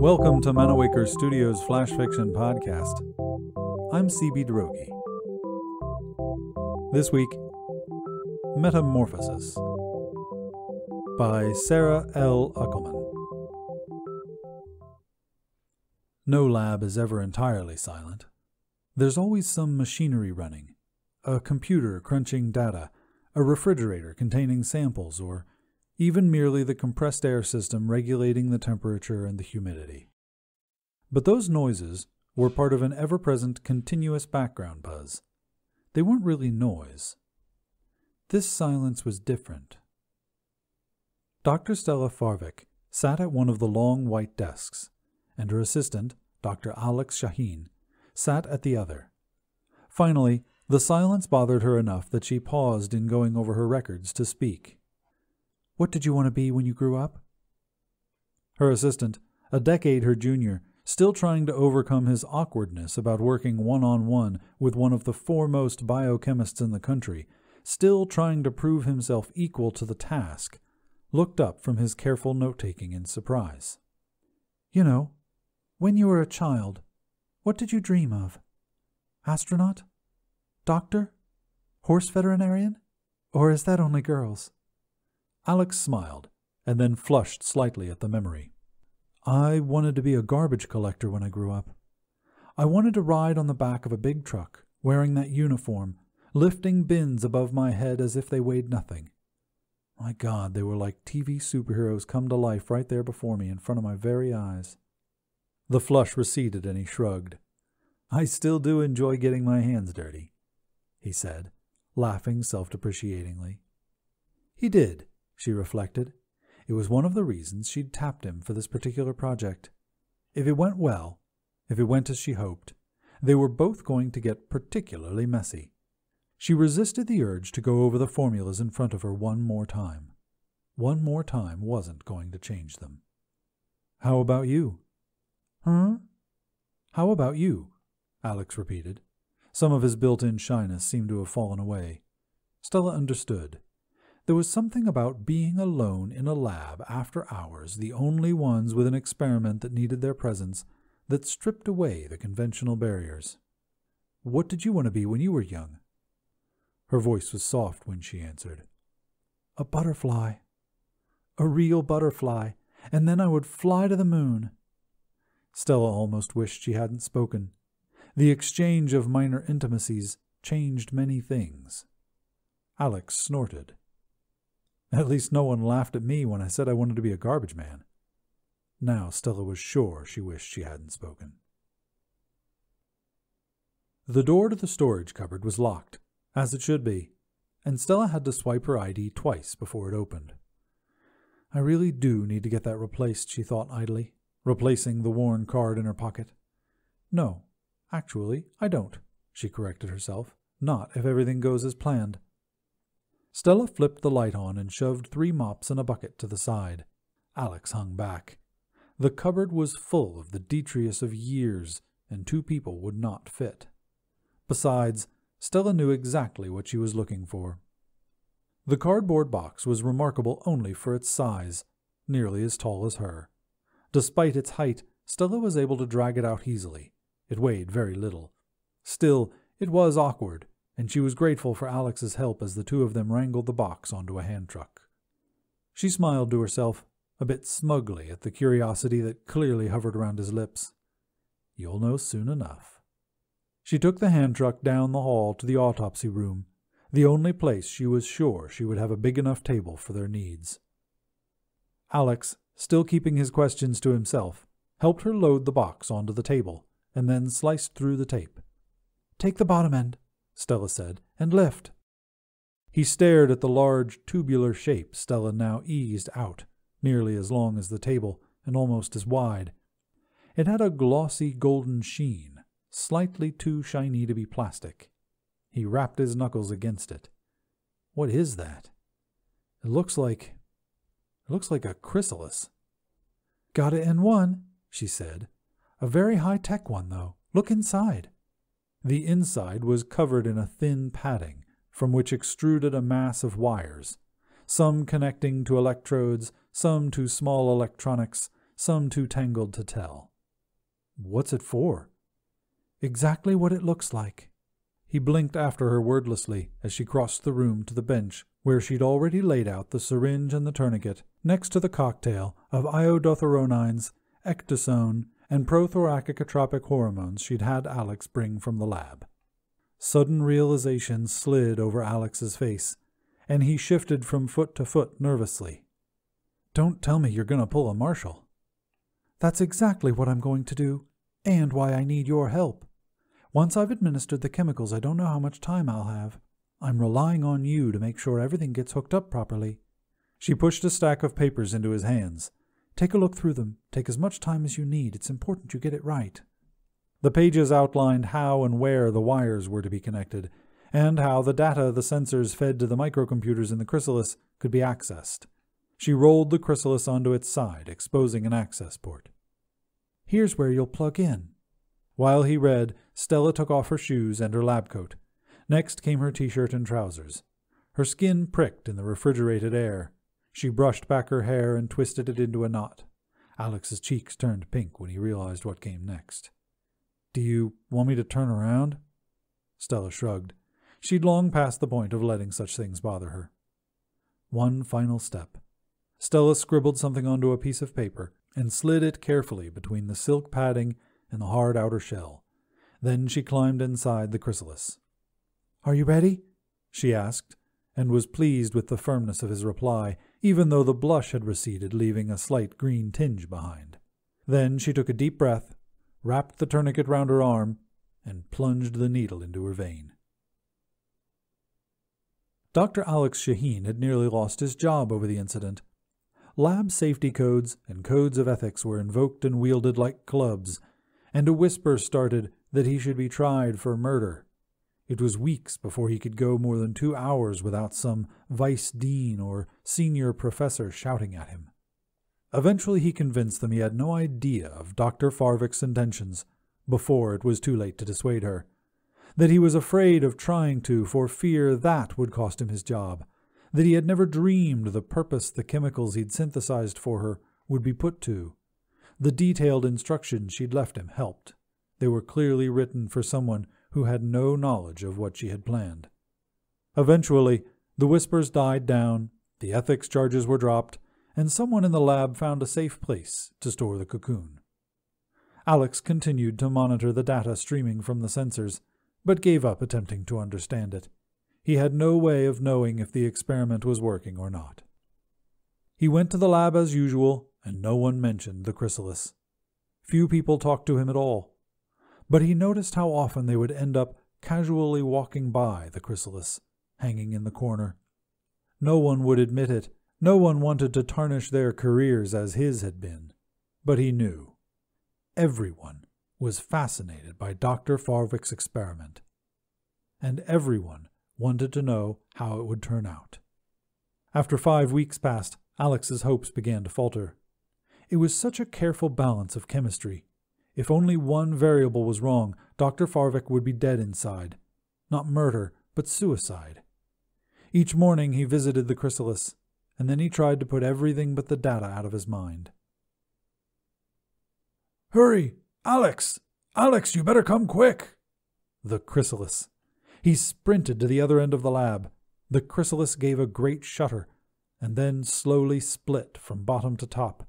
Welcome to Manawaker Studios Flash Fiction Podcast. I'm C.B. Droege. This week, Metamorphosis by Sarah L. Uckelman. No lab is ever entirely silent. There's always some machinery running, a computer crunching data, a refrigerator containing samples, or even merely the compressed air system regulating the temperature and the humidity. But those noises were part of an ever-present continuous background buzz. They weren't really noise. This silence was different. Dr. Stella Farvik sat at one of the long white desks, and her assistant, Dr. Alex Shaheen, sat at the other. Finally, the silence bothered her enough that she paused in going over her records to speak. "What did you want to be when you grew up?" Her assistant, a decade her junior, still trying to overcome his awkwardness about working one-on-one with one of the foremost biochemists in the country, still trying to prove himself equal to the task, looked up from his careful note-taking in surprise. "You know, when you were a child, what did you dream of? Astronaut? Doctor? Horse veterinarian? Or is that only girls?" Alex smiled, and then flushed slightly at the memory. "I wanted to be a garbage collector when I grew up. I wanted to ride on the back of a big truck, wearing that uniform, lifting bins above my head as if they weighed nothing. My God, they were like TV superheroes come to life right there before me in front of my very eyes." The flush receded and he shrugged. "I still do enjoy getting my hands dirty," he said, laughing self-depreciatingly. He did, she reflected. It was one of the reasons she'd tapped him for this particular project. If it went well, if it went as she hoped, they were both going to get particularly messy. She resisted the urge to go over the formulas in front of her one more time. One more time wasn't going to change them. "How about you?" "Huh?" "How about you?" Alex repeated. Some of his built-in shyness seemed to have fallen away. Stella understood. There was something about being alone in a lab after hours, the only ones with an experiment that needed their presence, that stripped away the conventional barriers. "What did you want to be when you were young?" Her voice was soft when she answered. "A butterfly. A real butterfly. And then I would fly to the moon." Stella almost wished she hadn't spoken. The exchange of minor intimacies changed many things. Alex snorted. "At least no one laughed at me when I said I wanted to be a garbage man." Now Stella was sure she wished she hadn't spoken. The door to the storage cupboard was locked, as it should be, and Stella had to swipe her ID twice before it opened. "I really do need to get that replaced," she thought idly, replacing the worn card in her pocket. "No, actually, I don't," she corrected herself. "Not if everything goes as planned." Stella flipped the light on and shoved 3 mops and a bucket to the side. Alex hung back. The cupboard was full of the detritus of years, and 2 people would not fit. Besides, Stella knew exactly what she was looking for. The cardboard box was remarkable only for its size, nearly as tall as her. Despite its height, Stella was able to drag it out easily. It weighed very little. Still, it was awkward, and she was grateful for Alex's help as the 2 of them wrangled the box onto a hand truck. She smiled to herself, a bit smugly at the curiosity that clearly hovered around his lips. "You'll know soon enough." She took the hand truck down the hall to the autopsy room, the only place she was sure she would have a big enough table for their needs. Alex, still keeping his questions to himself, helped her load the box onto the table, and then sliced through the tape. "Take the bottom end," Stella said, "and lift." He stared at the large tubular shape Stella now eased out, nearly as long as the table and almost as wide. It had a glossy golden sheen, slightly too shiny to be plastic. He rapped his knuckles against it. "What is that? It looks like It looks like a chrysalis. Got it in one, she said. A very high-tech one, though. Look inside. The inside was covered in a thin padding, from which extruded a mass of wires, some connecting to electrodes, some to small electronics, some too tangled to tell. What's it for? Exactly what it looks like. He blinked after her wordlessly as she crossed the room to the bench, where she'd already laid out the syringe and the tourniquet, next to the cocktail of iodotheronines, ecdysone, and prothoracic atropic hormones she'd had Alex bring from the lab. Sudden realization slid over Alex's face, and he shifted from foot to foot nervously. Don't tell me you're going to pull a Marshall. That's exactly what I'm going to do, and why I need your help. Once I've administered the chemicals, I don't know how much time I'll have. I'm relying on you to make sure everything gets hooked up properly. She pushed a stack of papers into his hands. Take a look through them. Take as much time as you need. It's important you get it right. The pages outlined how and where the wires were to be connected, and how the data the sensors fed to the microcomputers in the chrysalis could be accessed. She rolled the chrysalis onto its side, exposing an access port. Here's where you'll plug in. While he read, Stella took off her shoes and her lab coat. Next came her t-shirt and trousers. Her skin pricked in the refrigerated air. She brushed back her hair and twisted it into a knot. Alex's cheeks turned pink when he realized what came next. Do you want me to turn around? Stella shrugged. She'd long passed the point of letting such things bother her. One final step. Stella scribbled something onto a piece of paper and slid it carefully between the silk padding and the hard outer shell. Then she climbed inside the chrysalis. Are you ready? She asked, and was pleased with the firmness of his reply, even though the blush had receded, leaving a slight green tinge behind. Then she took a deep breath, wrapped the tourniquet round her arm, and plunged the needle into her vein. Dr. Alex Shaheen had nearly lost his job over the incident. Lab safety codes and codes of ethics were invoked and wielded like clubs, and a whisper started that he should be tried for murder. It was weeks before he could go more than 2 hours without some vice dean or senior professor shouting at him. Eventually he convinced them he had no idea of Dr. Farvik's intentions, before it was too late to dissuade her, that he was afraid of trying to for fear that would cost him his job, that he had never dreamed the purpose the chemicals he'd synthesized for her would be put to. The detailed instructions she'd left him helped. They were clearly written for someone who had no knowledge of what she had planned. Eventually, the whispers died down, the ethics charges were dropped, and someone in the lab found a safe place to store the cocoon. Alex continued to monitor the data streaming from the sensors, but gave up attempting to understand it. He had no way of knowing if the experiment was working or not. He went to the lab as usual, and no one mentioned the chrysalis. Few people talked to him at all, but he noticed how often they would end up casually walking by the chrysalis, hanging in the corner. No one would admit it. No one wanted to tarnish their careers as his had been, but he knew. Everyone was fascinated by Dr. Farvik's experiment, and everyone wanted to know how it would turn out. After 5 weeks passed, Alex's hopes began to falter. It was such a careful balance of chemistry. If only one variable was wrong, Dr. Farvik would be dead inside. Not murder, but suicide. Each morning he visited the chrysalis, and then he tried to put everything but the data out of his mind. Hurry! Alex! Alex, you better come quick! The chrysalis. He sprinted to the other end of the lab. The chrysalis gave a great shudder, and then slowly split from bottom to top.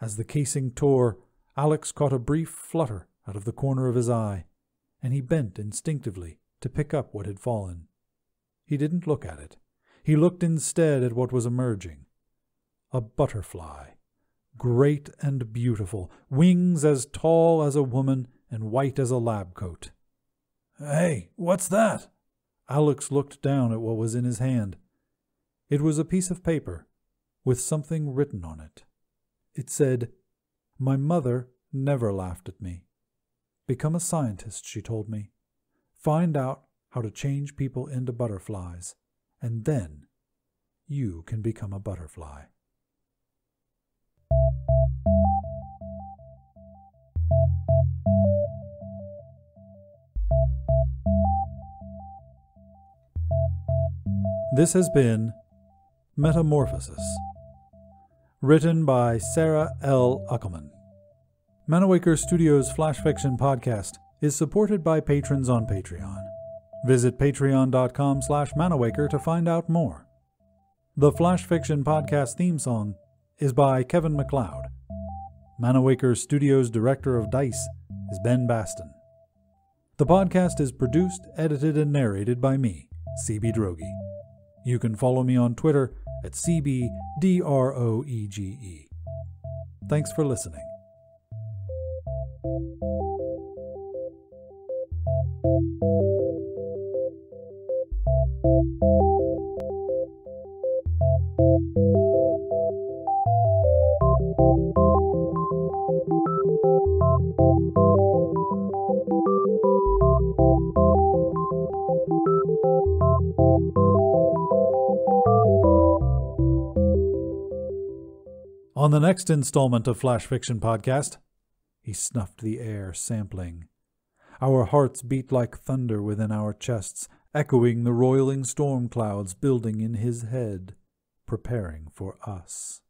As the casing tore, Alex caught a brief flutter out of the corner of his eye, and he bent instinctively to pick up what had fallen. He didn't look at it. He looked instead at what was emerging. A butterfly, great and beautiful, wings as tall as a woman and white as a lab coat. Hey, what's that? Alex looked down at what was in his hand. It was a piece of paper with something written on it. It said, "My mother never laughed at me. Become a scientist, she told me. Find out how to change people into butterflies, and then you can become a butterfly." This has been Metamorphosis, written by Sarah L. Uckelman. Manawaker Studios' Flash Fiction Podcast is supported by patrons on Patreon. Visit patreon.com/Manawaker to find out more. The Flash Fiction Podcast theme song is by Kevin MacLeod. Manawaker Studios' director of DICE is Ben Bastin. The podcast is produced, edited, and narrated by me, C.B. Droege. You can follow me on Twitter at @CBDroege. Thanks for listening. On the next installment of Flash Fiction Podcast, he snuffed the air, sampling. Our hearts beat like thunder within our chests, echoing the roiling storm clouds building in his head, preparing for us.